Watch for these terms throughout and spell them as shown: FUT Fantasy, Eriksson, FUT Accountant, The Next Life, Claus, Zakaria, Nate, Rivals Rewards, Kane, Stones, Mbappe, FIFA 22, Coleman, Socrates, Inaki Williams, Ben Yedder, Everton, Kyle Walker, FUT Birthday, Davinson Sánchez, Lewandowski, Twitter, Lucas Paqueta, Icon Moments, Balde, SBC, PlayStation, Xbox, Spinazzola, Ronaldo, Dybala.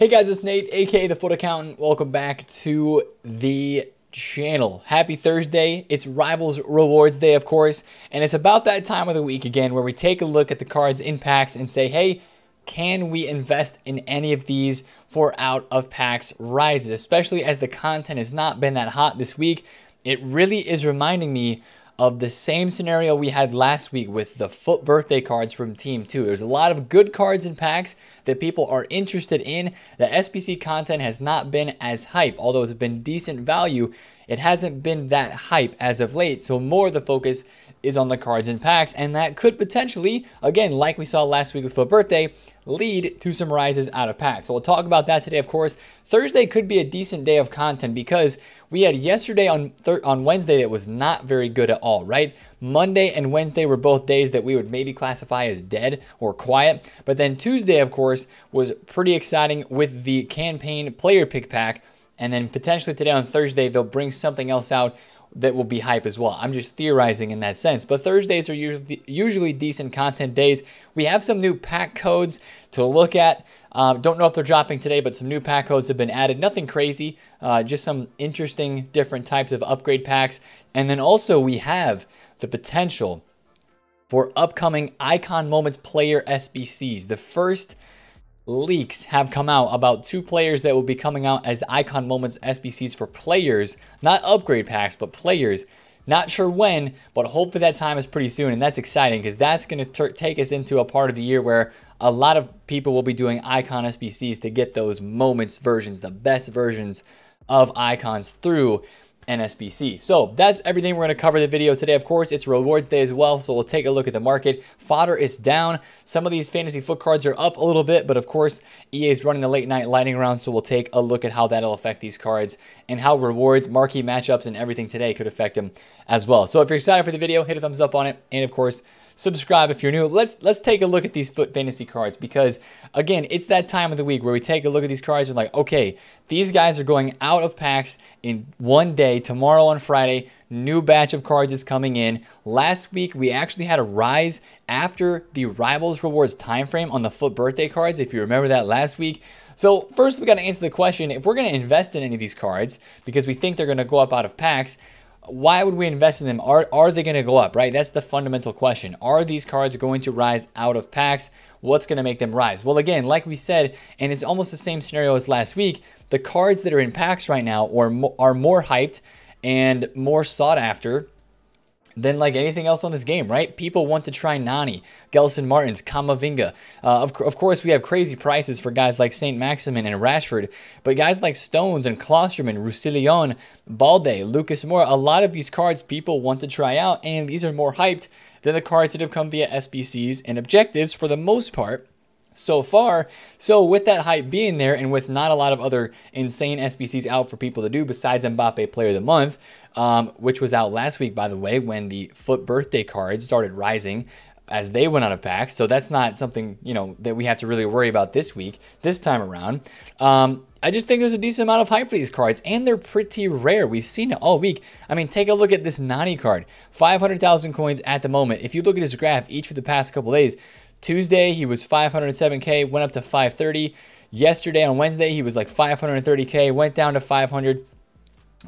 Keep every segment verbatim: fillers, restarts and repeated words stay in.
Hey guys, it's Nate, aka the FUT Accountant. Welcome back to the channel. Happy Thursday. It's Rivals Rewards Day, of course, and it's about that time of the week again where we take a look at the cards in packs and say, hey, can we invest in any of these for out of packs rises? Especially as the content has not been that hot this week, it really is reminding me of the same scenario we had last week with the FUT Birthday cards from Team two. There's a lot of good cards and packs that people are interested in. The S B C content has not been as hype. Although it's been decent value, it hasn't been that hype as of late. So more of the focus is on the cards and packs, and that could potentially, again, like we saw last week with FUT Birthday, lead to some rises out of packs. So we'll talk about that today, of course. Thursday could be a decent day of content because we had yesterday on on Wednesday that was not very good at all, right? Monday and Wednesday were both days that we would maybe classify as dead or quiet. But then Tuesday, of course, was pretty exciting with the campaign player pick pack. And then potentially today on Thursday, they'll bring something else out that will be hype as well. I'm just theorizing in that sense. But Thursdays are usually, usually decent content days. We have some new pack codes to look at. Uh, don't know if they're dropping today, but some new pack codes have been added. Nothing crazy, uh, just some interesting different types of upgrade packs. And then also we have the potential for upcoming Icon Moments player S B Cs. The first leaks have come out about two players that will be coming out as Icon Moments S B Cs for players, not upgrade packs, but players. Not sure when, but hopefully that time is pretty soon, and that's exciting because that's going to take us into a part of the year where a lot of people will be doing Icon S B Cs to get those Moments versions, the best versions of Icons through an S B C. So that's everything we're going to cover the video today. Of course, it's Rewards Day as well, so we'll take a look at the market. Fodder is down. Some of these fantasy foot cards are up a little bit, but of course, E A is running the late night lightning round, so we'll take a look at how that'll affect these cards and how rewards, marquee matchups, and everything today could affect them as well. So if you're excited for the video, hit a thumbs up on it, and of course, subscribe if you're new. Let's let's take a look at these FUT fantasy cards because, again, it's that time of the week where we take a look at these cards and like, okay, these guys are going out of packs in one day. Tomorrow on Friday, new batch of cards is coming in. Last week, we actually had a rise after the Rivals Rewards timeframe on the FUT Birthday cards, if you remember that last week. So first, we got to answer the question, if we're going to invest in any of these cards because we think they're going to go up out of packs, why would we invest in them? Are, are they going to go up, right? That's the fundamental question. Are these cards going to rise out of packs? What's going to make them rise? Well, again, like we said, and it's almost the same scenario as last week, the cards that are in packs right now or mo are more hyped and more sought after than like anything else on this game, right? People want to try Nani, Gelson Martins, Kamavinga. Uh, of, of course, we have crazy prices for guys like Saint Maximin and Rashford, but guys like Stones and Klauserman, Roussillon, Balde, Lucas Moura, a lot of these cards people want to try out, and these are more hyped than the cards that have come via S B Cs and objectives for the most part so far. So with that hype being there and with not a lot of other insane S B Cs out for people to do besides Mbappe Player of the Month, um, which was out last week, by the way, when the FUT Birthday cards started rising as they went out of packs. So that's not something, you know, that we have to really worry about this week, this time around. Um, I just think there's a decent amount of hype for these cards, and they're pretty rare. We've seen it all week. I mean, take a look at this Nani card, five hundred thousand coins at the moment. If you look at his graph, each for the past couple days, Tuesday, he was five hundred seven K, went up to five thirty. Yesterday on Wednesday, he was like five hundred thirty K, went down to five hundred,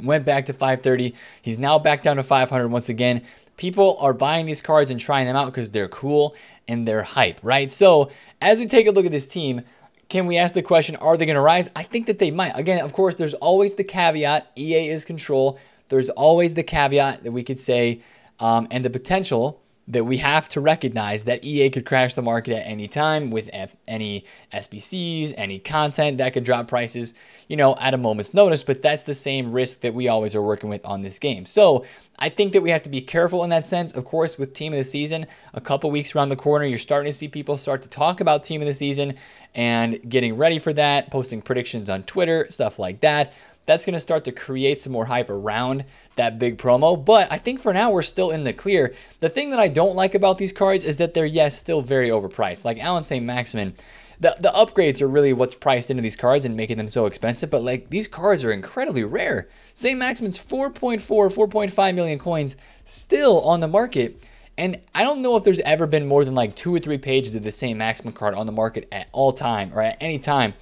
went back to five thirty. He's now back down to five hundred once again. People are buying these cards and trying them out because they're cool and they're hype, right? So as we take a look at this team, can we ask the question, are they going to rise? I think that they might. Again, of course, there's always the caveat. E A is control. There's always the caveat that we could say um, and the potential that we have to recognize that E A could crash the market at any time with F any S B Cs, any content that could drop prices, you know, at a moment's notice, but that's the same risk that we always are working with on this game. So I think that we have to be careful in that sense. Of course, with Team of the Season, a couple weeks around the corner, you're starting to see people start to talk about Team of the Season and getting ready for that, posting predictions on Twitter, stuff like that. That's going to start to create some more hype around that big promo. But I think for now, we're still in the clear. The thing that I don't like about these cards is that they're, yes, still very overpriced. Like Alan Saint Maximin, the, the upgrades are really what's priced into these cards and making them so expensive. But like these cards are incredibly rare. Saint Maximin's four point four, four point five million coins still on the market. And I don't know if there's ever been more than like two or three pages of the Saint Maximin card on the market at all time or at any time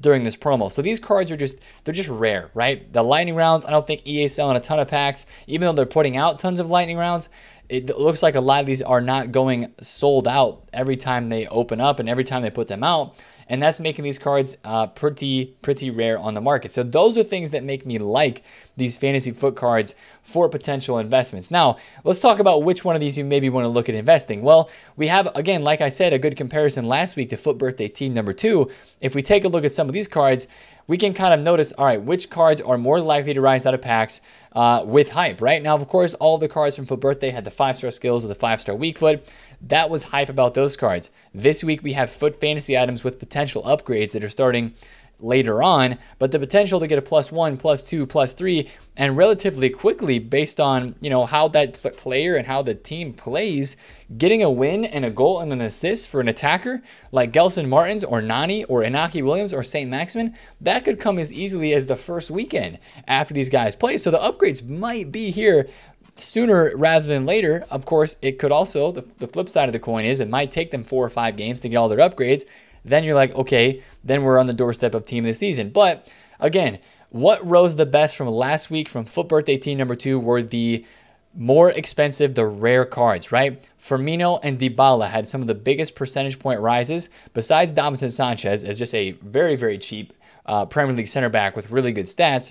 during this promo. So these cards are just, they're just rare, right? The lightning rounds, I don't think E A's selling a ton of packs, even though they're putting out tons of lightning rounds. It looks like a lot of these are not going sold out every time they open up and every time they put them out. And that's making these cards uh, pretty, pretty rare on the market. So those are things that make me like these fantasy foot cards for potential investments. Now, let's talk about which one of these you maybe want to look at investing. Well, we have, again, like I said, a good comparison last week to F U T Birthday Team number two. If we take a look at some of these cards, we can kind of notice, all right, which cards are more likely to rise out of packs uh, with hype, right? Now, of course, all the cards from F U T Birthday had the five-star skills or the five-star weak foot. That was hype about those cards. This week, we have F U T fantasy items with potential upgrades that are starting later on, but the potential to get a plus one, plus two, plus three, and relatively quickly based on, you know, how that pl player and how the team plays, getting a win and a goal and an assist for an attacker like Gelson Martins or Nani or Inaki Williams or Saint Maximin, that could come as easily as the first weekend after these guys play. So the upgrades might be here sooner rather than later. Of course, it could also, the, the flip side of the coin is it might take them four or five games to get all their upgrades. Then you're like, okay, then we're on the doorstep of team this season. But again, what rose the best from last week from F U T Birthday Team number two were the more expensive, the rare cards, right? Firmino and Dybala had some of the biggest percentage point rises, besides Davinson Sánchez as just a very, very cheap uh, Premier League center back with really good stats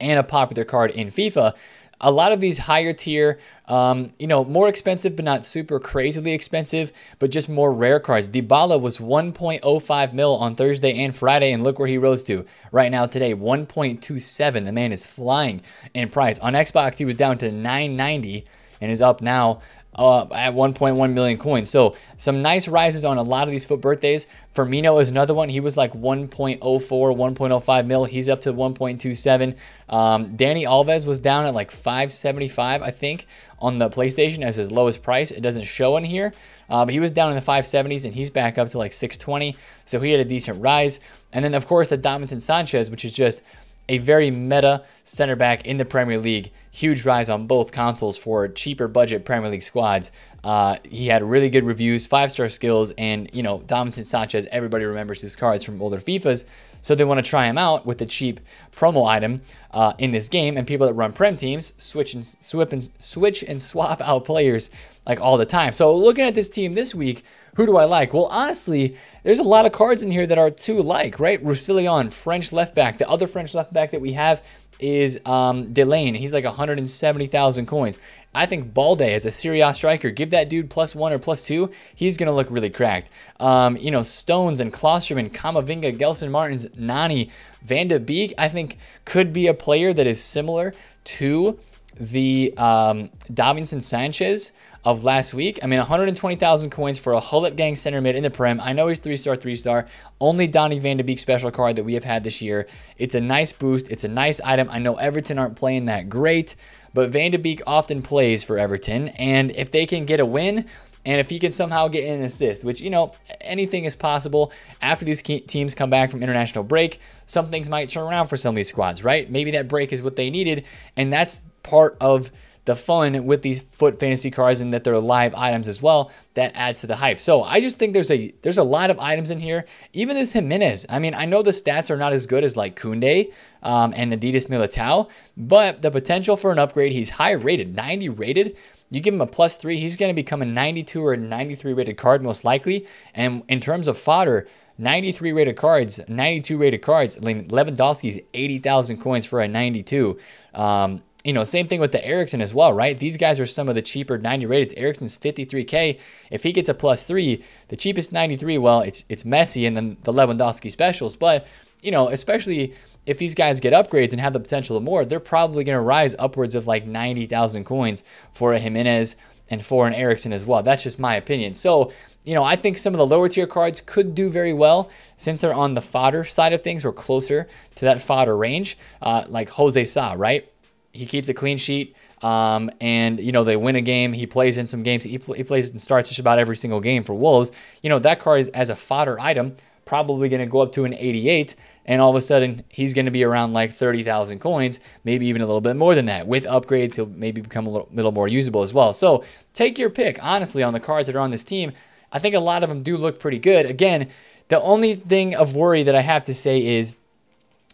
and a popular card in FIFA. A lot of these higher tier, um, you know, more expensive, but not super crazily expensive, but just more rare cards. Dybala was one point oh five mil on Thursday and Friday, and look where he rose to right now today, one point two seven. The man is flying in price. On Xbox, he was down to nine ninety and is up now uh, at one point one million coins. So some nice rises on a lot of these F U T Birthdays. Firmino is another one. He was like one point oh four, one point oh five mil. He's up to one point two seven. Um, Danny Alves was down at like five seventy-five, I think, on the PlayStation as his lowest price. It doesn't show in here, uh, but he was down in the five seventies and he's back up to like six twenty. So he had a decent rise. And then, of course, the Davinson Sánchez, which is just a very meta center back in the Premier League. Huge rise on both consoles for cheaper budget Premier League squads. Uh, he had really good reviews, five-star skills, and, you know, Davinson Sánchez, everybody remembers his cards from older FIFAs, so they want to try him out with the cheap promo item uh, in this game, and people that run Prem teams switch and, swip and, switch and swap out players like all the time. So looking at this team this week, who do I like? Well, honestly, there's a lot of cards in here that are too like, right? Roussillon, French left back. The other French left back that we have is um, Delane. He's like one hundred seventy thousand coins. I think Balde as a Syria striker, give that dude plus one or plus two. He's going to look really cracked. Um, you know, Stones and Klauserman, Kamavinga, Gelson Martins, Nani, Van de Beek, I think could be a player that is similar to the um, Davinson Sánchez of last week. I mean, one hundred twenty thousand coins for a Hullet Gang center mid in the Prem. I know he's three-star, three-star. Only Donny Van de Beek special card that we have had this year. It's a nice boost. It's a nice item. I know Everton aren't playing that great, but Van de Beek often plays for Everton. And if they can get a win, and if he can somehow get an assist, which, you know, anything is possible. After these teams come back from international break, some things might turn around for some of these squads, right? Maybe that break is what they needed, and that's part of the fun with these F U T fantasy cards, and that they're live items as well. That adds to the hype. So I just think there's a there's a lot of items in here. Even this Jimenez. I mean, I know the stats are not as good as like Koundé um, and Adidas Militao, but the potential for an upgrade. He's high rated, ninety rated. You give him a plus three, he's going to become a ninety-two or a ninety-three rated card most likely. And in terms of fodder, ninety-three rated cards, ninety-two rated cards. Lewandowski's eighty thousand coins for a ninety-two. Um, You know, same thing with the Eriksson as well, right? These guys are some of the cheaper ninety rated. Eriksson's fifty-three K. If he gets a plus three, the cheapest ninety-three, well, it's it's Messi and then the Lewandowski specials. But, you know, especially if these guys get upgrades and have the potential of more, they're probably going to rise upwards of like ninety thousand coins for a Jimenez and for an Eriksson as well. That's just my opinion. So, you know, I think some of the lower tier cards could do very well since they're on the fodder side of things or closer to that fodder range, uh, like Jose Sa, right? He keeps a clean sheet, um, and, you know, they win a game. He plays in some games. He, pl he plays and starts just about every single game for Wolves. You know, that card is, as a fodder item, probably going to go up to an eighty-eight, and all of a sudden he's going to be around like thirty thousand coins, maybe even a little bit more than that. With upgrades, he'll maybe become a little, little more usable as well. So take your pick, honestly, on the cards that are on this team. I think a lot of them do look pretty good. Again, The only thing of worry that I have to say is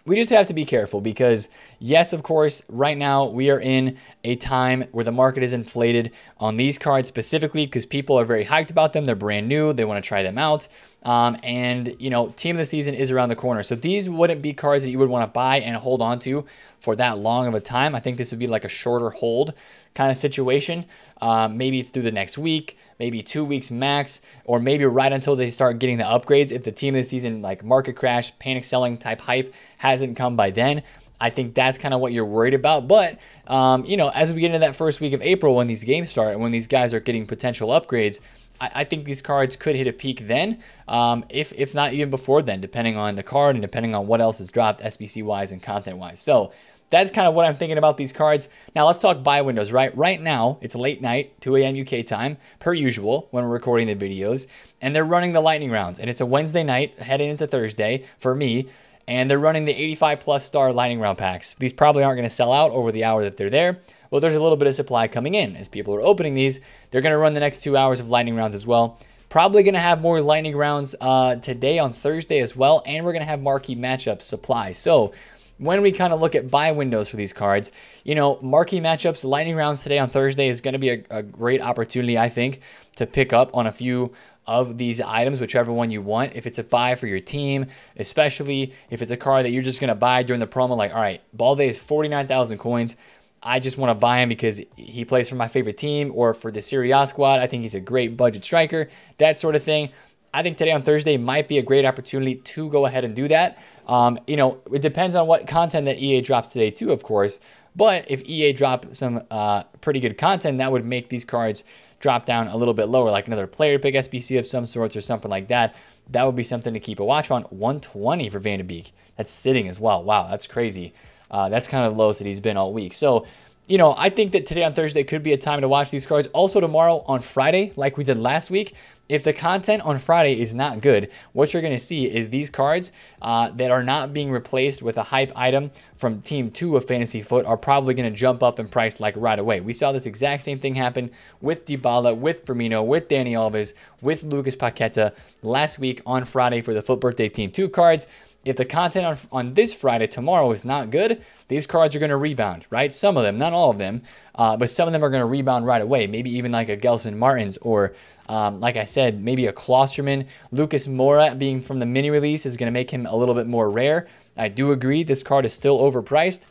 we just have to be careful because, yes, of course, right now we are in a time where the market is inflated on these cards specifically because people are very hyped about them. They're brand new. They want to try them out. Um, and, you know, team of the season is around the corner. So these wouldn't be cards that you would want to buy and hold on to for that long of a time. I think this would be like a shorter hold kind of situation. Um, maybe it's through the next week, maybe two weeks max, or maybe right until they start getting the upgrades. If the team of the season, like market crash, panic selling type hype hasn't come by then, I think that's kind of what you're worried about. But, um, you know, as we get into that first week of April when these games start and when these guys are getting potential upgrades, I, I think these cards could hit a peak then, um, if, if not even before then, depending on the card and depending on what else is dropped S B C-wise and content-wise. So that's kind of what I'm thinking about these cards. Now let's talk buy windows, right? Right now, it's late night, two A M U K time, per usual, when we're recording the videos, and they're running the lightning rounds. And it's a Wednesday night heading into Thursday for me, and they're running the eighty-five plus star lightning round packs. These probably aren't going to sell out over the hour that they're there. Well, there's a little bit of supply coming in. As people are opening these, they're going to run the next two hours of lightning rounds as well. Probably going to have more lightning rounds uh, today on Thursday as well, and we're going to have marquee matchup supply. So when we kind of look at buy windows for these cards, you know, marquee matchups, lightning rounds today on Thursday is going to be a, a great opportunity, I think, to pick up on a few of these items, whichever one you want. If it's a buy for your team, especially if it's a card that you're just going to buy during the promo, like, all right, Balde is forty-nine thousand coins. I just want to buy him because he plays for my favorite team or for the Serie A squad. I think he's a great budget striker, that sort of thing. I think today on Thursday might be a great opportunity to go ahead and do that. Um, you know, it depends on what content that E A drops today too, of course. But if E A dropped some uh, pretty good content, that would make these cards drop down a little bit lower, like another player pick S B C of some sorts or something like that. That would be something to keep a watch on. one twenty for Van de Beek. That's sitting as well. Wow, that's crazy. Uh, that's kind of the lowest that he's been all week. So, you know, I think that today on Thursday could be a time to watch these cards. Also tomorrow on Friday, like we did last week, if the content on Friday is not good, what you're going to see is these cards uh, that are not being replaced with a hype item from team two of Fantasy Foot are probably going to jump up in price like right away. We saw this exact same thing happen with Dybala, with Firmino, with Danny Alves, with Lucas Paqueta last week on Friday for the F U T Birthday Team two cards. If the content on, on this Friday, tomorrow, is not good, these cards are going to rebound, right? Some of them, not all of them, uh, but some of them are going to rebound right away. Maybe even like a Gelson Martins or, um, like I said, maybe a Klauserman. Lucas Moura being from the mini-release is going to make him a little bit more rare. I do agree this card is still overpriced.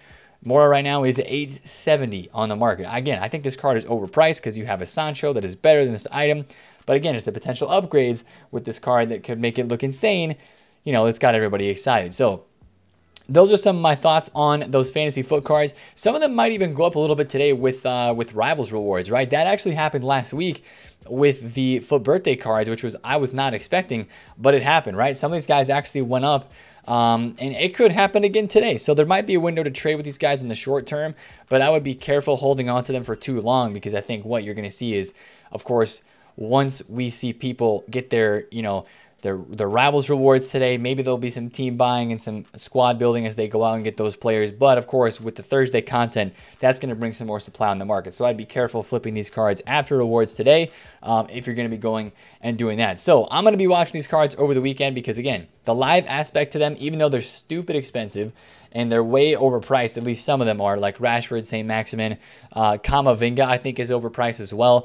Moura right now is eight seventy on the market. Again, I think this card is overpriced because you have a Sancho that is better than this item. But again, it's the potential upgrades with this card that could make it look insane. You know, it's got everybody excited. So those are some of my thoughts on those Fantasy Foot cards. Some of them might even go up a little bit today with uh, with Rivals Rewards, right? That actually happened last week with the F U T Birthday cards, which was I was not expecting, but it happened, right? Some of these guys actually went up, um, and it could happen again today. So there might be a window to trade with these guys in the short term, but I would be careful holding on to them for too long because I think what you're going to see is, of course, once we see people get their, you know, The, the Rivals Rewards today, maybe there'll be some team buying and some squad building as they go out and get those players. But, of course, with the Thursday content, that's going to bring some more supply on the market. So I'd be careful flipping these cards after rewards today um, if you're going to be going and doing that. So I'm going to be watching these cards over the weekend because, again, the live aspect to them, even though they're stupid expensive and they're way overpriced, at least some of them are, like Rashford, Saint Maximin, uh, Kamavinga, I think is overpriced as well.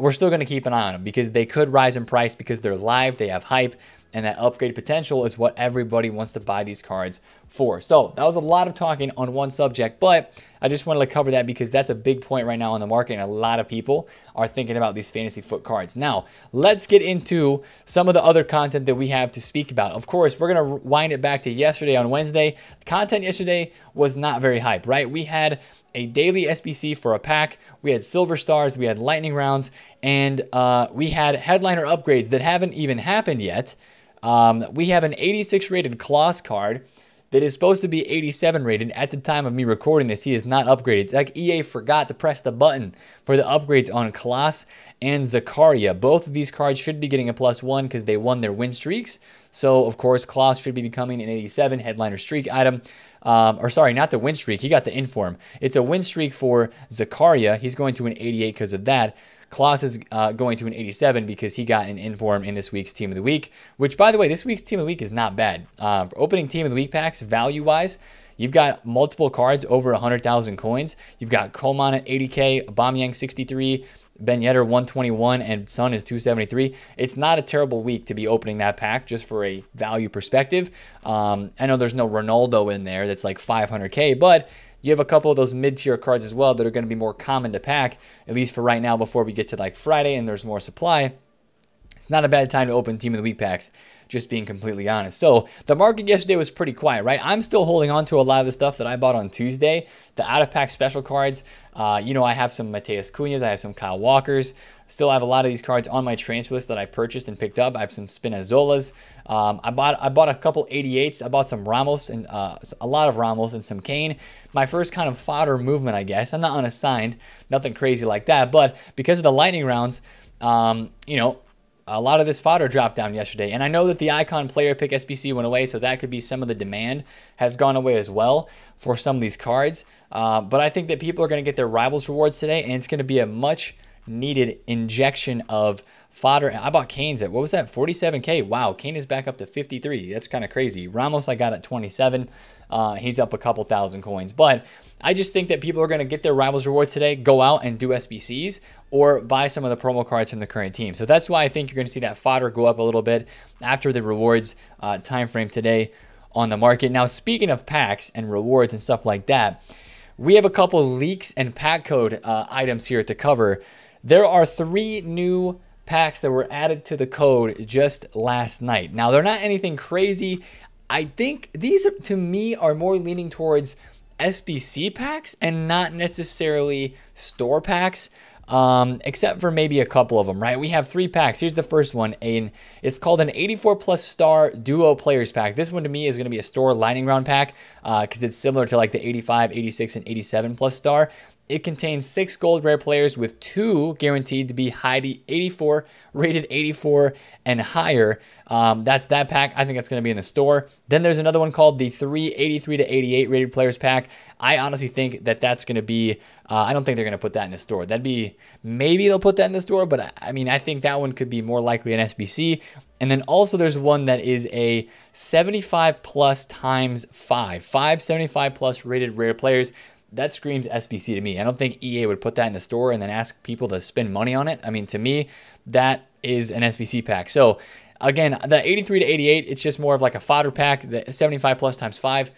We're still going to keep an eye on them because they could rise in price because they're live, they have hype, and that upgrade potential is what everybody wants to buy these cards for. So that was a lot of talking on one subject, but I just wanted to cover that because that's a big point right now on the market, and a lot of people are thinking about these Fantasy Foot cards. Now, let's get into some of the other content that we have to speak about. Of course, we're going to wind it back to yesterday on Wednesday. Content yesterday was not very hype, right? We had a daily S B C for a pack. We had Silver Stars. We had Lightning Rounds. And uh, we had Headliner upgrades that haven't even happened yet. Um, we have an eighty-six rated Claus card that is supposed to be eighty-seven rated. At the time of me recording this, he is not upgraded. It's like E A forgot to press the button for the upgrades on Klaus and Zakaria. Both of these cards should be getting a plus one because they won their win streaks. So, of course, Klaus should be becoming an eighty-seven headliner streak item. Um, or sorry, not the win streak. He got the inform. It's a win streak for Zakaria. He's going to an eighty-eight because of that. Klaus is uh, going to an eighty-seven because he got an inform in this week's Team of the Week, which, by the way, this week's Team of the Week is not bad. Uh, for opening Team of the Week packs, value-wise, you've got multiple cards over one hundred thousand coins. You've got Coleman at eighty K, Aubameyang sixty-three, Ben Yedder one twenty-one, and Son is two seventy-three. It's not a terrible week to be opening that pack just for a value perspective. Um, I know there's no Ronaldo in there that's like five hundred K, but you have a couple of those mid-tier cards as well that are going to be more common to pack, at least for right now before we get to like Friday and there's more supply. It's not a bad time to open Team of the Week packs, just being completely honest. So the market yesterday was pretty quiet, right? I'm still holding on to a lot of the stuff that I bought on Tuesday, the out-of-pack special cards. Uh, you know, I have some Mateus Cunhas, I have some Kyle Walkers. Still have a lot of these cards on my transfer list that I purchased and picked up. I have some Spinazzolas. Um, I bought I bought a couple eighty-eights. I bought some Ramos and uh, a lot of Ramos and some Kane. My first kind of fodder movement, I guess. I'm not unassigned, nothing crazy like that. But because of the lightning rounds, um, you know, a lot of this fodder dropped down yesterday. And I know that the icon player pick S B C went away, so that could be some of the demand has gone away as well for some of these cards. Uh, but I think that people are going to get their Rivals Rewards today, and it's going to be a much needed injection of fodder. I bought Kane's at, what was that, forty-seven K? Wow, Kane is back up to fifty-three. That's kind of crazy. Ramos I got at twenty-seven. Uh, he's up a couple thousand coins. But I just think that people are going to get their Rivals Rewards today, go out and do S B Cs, or buy some of the promo cards from the current team. So that's why I think you're going to see that fodder go up a little bit after the rewards uh, time frame today on the market. Now, speaking of packs and rewards and stuff like that, we have a couple leaks and pack code uh, items here to cover. There are three new packs that were added to the code just last night. Now, they're not anything crazy. I think these, are, to me, are more leaning towards S B C packs and not necessarily store packs, um, except for maybe a couple of them, right? We have three packs. Here's the first one, and it's called an eighty-four plus star duo players pack. This one to me is going to be a store lightning round pack because uh, it's similar to like the eighty-five, eighty-six, and eighty-seven plus star. It contains six gold rare players with two guaranteed to be high eighty-four, rated eighty-four and higher. Um, that's that pack. I think that's going to be in the store. Then there's another one called the three eighty-three to eighty-eight rated players pack. I honestly think that that's going to be, uh, I don't think they're going to put that in the store. That'd be, maybe they'll put that in the store, but I, I mean, I think that one could be more likely an S B C. And then also there's one that is a seventy-five plus times five, five seventy-five plus rated rare players. That screams S B C to me. I don't think E A would put that in the store and then ask people to spend money on it. I mean, to me, that is an S B C pack. So again, the eighty-three to eighty-eight, it's just more of like a fodder pack. The seventy-five plus times five,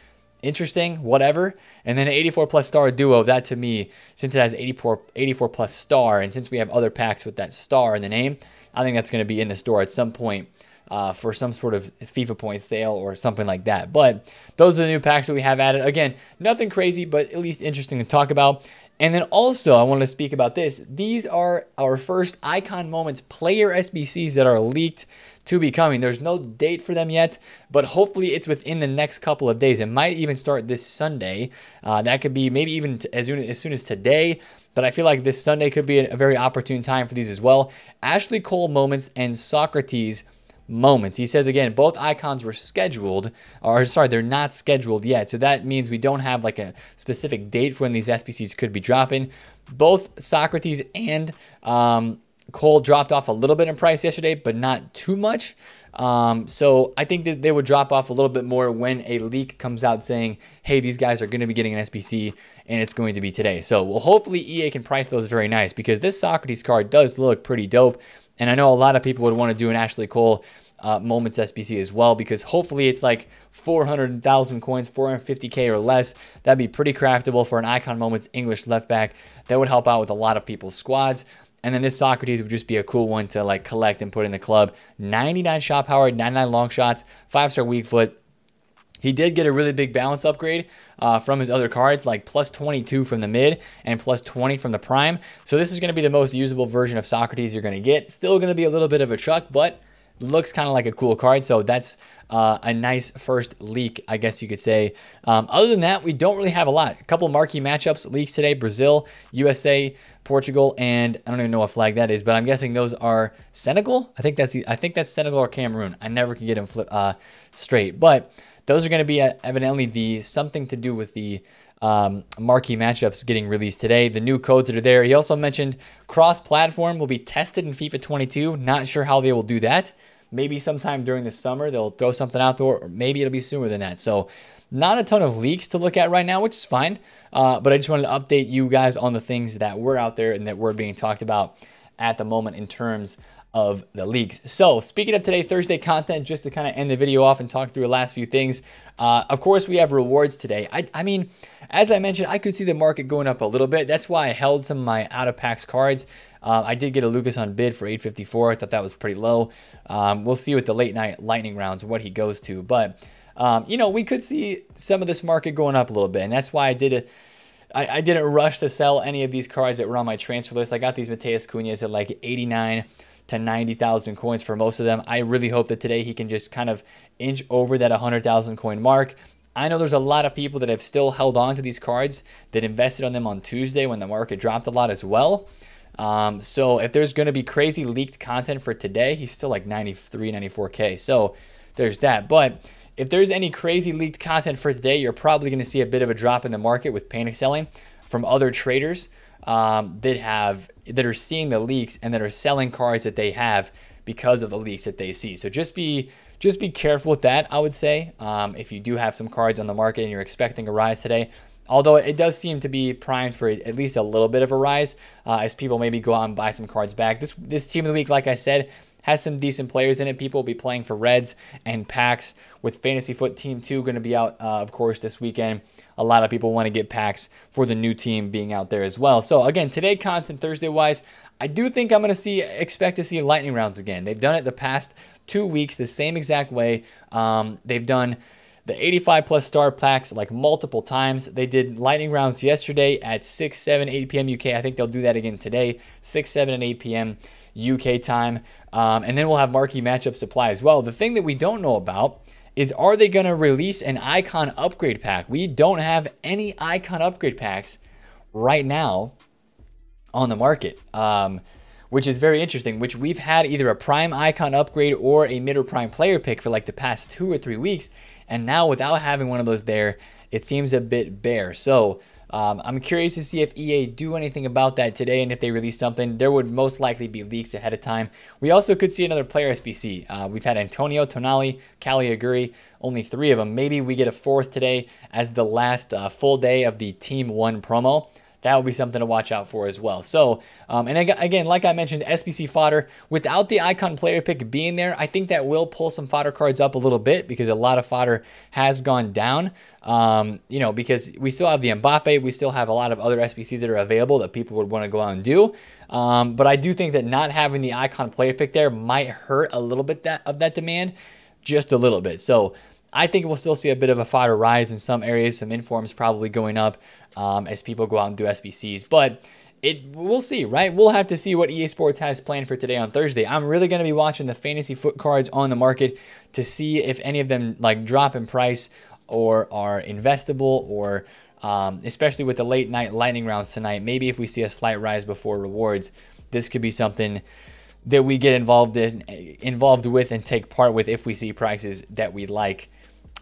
interesting, whatever. And then the eighty-four plus star duo, that to me, since it has eighty-four, eighty-four plus star, and since we have other packs with that star in the name, I think that's going to be in the store at some point. Uh, for some sort of FIFA point sale or something like that. But those are the new packs that we have added. Again, nothing crazy, but at least interesting to talk about. And then also, I wanted to speak about this. These are our first Icon Moments player S B Cs that are leaked to be coming. There's no date for them yet, but hopefully it's within the next couple of days. It might even start this Sunday. Uh, that could be maybe even as soon, as soon as today. But I feel like this Sunday could be a very opportune time for these as well. Ashley Cole Moments and Socrates Moments. He says, again, both icons were scheduled, or sorry, they're not scheduled yet. So that means we don't have like a specific date for when these S B Cs could be dropping. Both Socrates and um, Cole dropped off a little bit in price yesterday, but not too much. Um, so I think that they would drop off a little bit more when a leak comes out saying, hey, these guys are going to be getting an S B C and it's going to be today. So well, hopefully E A can price those very nice because this Socrates card does look pretty dope. And I know a lot of people would want to do an Ashley Cole uh, Moments S B C as well because hopefully it's like four hundred thousand coins, four hundred fifty K or less. That'd be pretty craftable for an Icon Moments English left back. That would help out with a lot of people's squads. And then this Socrates would just be a cool one to like collect and put in the club. ninety-nine shot power, ninety-nine long shots, five star weak foot. He did get a really big balance upgrade uh, from his other cards, like plus twenty-two from the mid and plus twenty from the prime. So this is going to be the most usable version of Socrates you're going to get. Still going to be a little bit of a truck, but looks kind of like a cool card. So that's uh, a nice first leak, I guess you could say. Um, other than that, we don't really have a lot. A couple marquee matchups leaks today, Brazil, U S A, Portugal, and I don't even know what flag that is, but I'm guessing those are Senegal. I think that's, I think that's Senegal or Cameroon. I never can get them flip, uh, straight, but those are going to be evidently the something to do with the um, marquee matchups getting released today. The new codes that are there. He also mentioned cross-platform will be tested in FIFA twenty-two. Not sure how they will do that. Maybe sometime during the summer they'll throw something out there, or maybe it'll be sooner than that. So not a ton of leaks to look at right now, which is fine. Uh, but I just wanted to update you guys on the things that were out there and that were being talked about at the moment in terms of the leaks. So speaking of today, Thursday content, just to kind of end the video off and talk through the last few things. Uh, of course, we have rewards today. I, I mean, as I mentioned, I could see the market going up a little bit. That's why I held some of my out-of-packs cards. Uh, I did get a Lucas on bid for eight fifty-four. I thought that was pretty low. Um, we'll see with the late night lightning rounds what he goes to. But, um, you know, we could see some of this market going up a little bit. And that's why I did it. I, I didn't rush to sell any of these cards that were on my transfer list. I got these Mateus Cunhas at like eighty-nine to ninety thousand coins for most of them. I really hope that today he can just kind of inch over that one hundred thousand coin mark. I know there's a lot of people that have still held on to these cards that invested on them on Tuesday when the market dropped a lot as well. Um, so if there's going to be crazy leaked content for today, he's still like ninety-three, ninety-four K. So there's that. But if there's any crazy leaked content for today, you're probably going to see a bit of a drop in the market with panic selling from other traders um, that have that are seeing the leaks and that are selling cards that they have because of the leaks that they see. So just be just be careful with that, I would say, um, if you do have some cards on the market and you're expecting a rise today. Although it does seem to be primed for at least a little bit of a rise uh, as people maybe go out and buy some cards back. This this team of the week, like I said, has some decent players in it. People will be playing for Reds and Packs with Fantasy Foot Team two going to be out, uh, of course, this weekend. A lot of people want to get Packs for the new team being out there as well. So, again, today content Thursday-wise, I do think I'm going to see expect to see lightning rounds again. They've done it the past two weeks the same exact way. Um, they've done the eighty-five plus star packs like multiple times. They did lightning rounds yesterday at six, seven, eight P M U K. I think they'll do that again today, six, seven, and eight P M U K time. Um, and then we'll have marquee matchup supply as well. The thing that we don't know about is, are they going to release an icon upgrade pack? We don't have any icon upgrade packs right now on the market, um, which is very interesting, which we've had either a prime icon upgrade or a mid or prime player pick for like the past two or three weeks. And now without having one of those there, it seems a bit bare. So um, I'm curious to see if E A do anything about that today. And if they release something, there would most likely be leaks ahead of time. We also could see another player S B C. Uh, we've had Antonio, Tonali, Caliaguri, only three of them. Maybe we get a fourth today as the last uh, full day of the Team one promo. That will be something to watch out for as well. So, um, and again, like I mentioned, S B C fodder, without the icon player pick being there, I think that will pull some fodder cards up a little bit because a lot of fodder has gone down, um, you know, because we still have the Mbappe. We still have a lot of other S B Cs that are available that people would want to go out and do. Um, but I do think that not having the icon player pick there might hurt a little bit that, of that demand, just a little bit. So I think we'll still see a bit of a fodder rise in some areas, some informs probably going up um, as people go out and do S B Cs. But it we'll see, right? We'll have to see what E A Sports has planned for today on Thursday. I'm really going to be watching the fantasy foot cards on the market to see if any of them like drop in price or are investable, or um, especially with the late night lightning rounds tonight, maybe if we see a slight rise before rewards, this could be something that we get involved in, involved with and take part with if we see prices that we like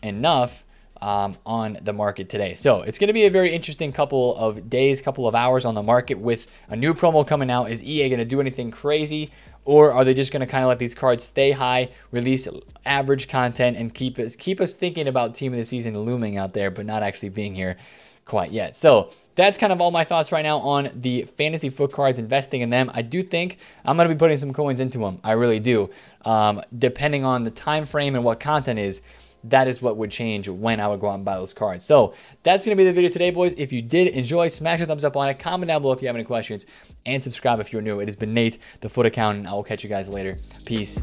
enough um, on the market today. So it's going to be a very interesting couple of days, couple of hours on the market with a new promo coming out. Is E A going to do anything crazy, or are they just going to kind of let these cards stay high, release average content, and keep us keep us thinking about team of the season looming out there, but not actually being here quite yet? So that's kind of all my thoughts right now on the fantasy foot cards, investing in them. I do think I'm going to be putting some coins into them. I really do. Um, depending on the time frame and what content is, that is what would change when I would go out and buy those cards. So that's going to be the video today, boys. If you did enjoy, smash a thumbs up on it. Comment down below if you have any questions. And subscribe if you're new. It has been Nate, the F U T Accountant. I will catch you guys later. Peace.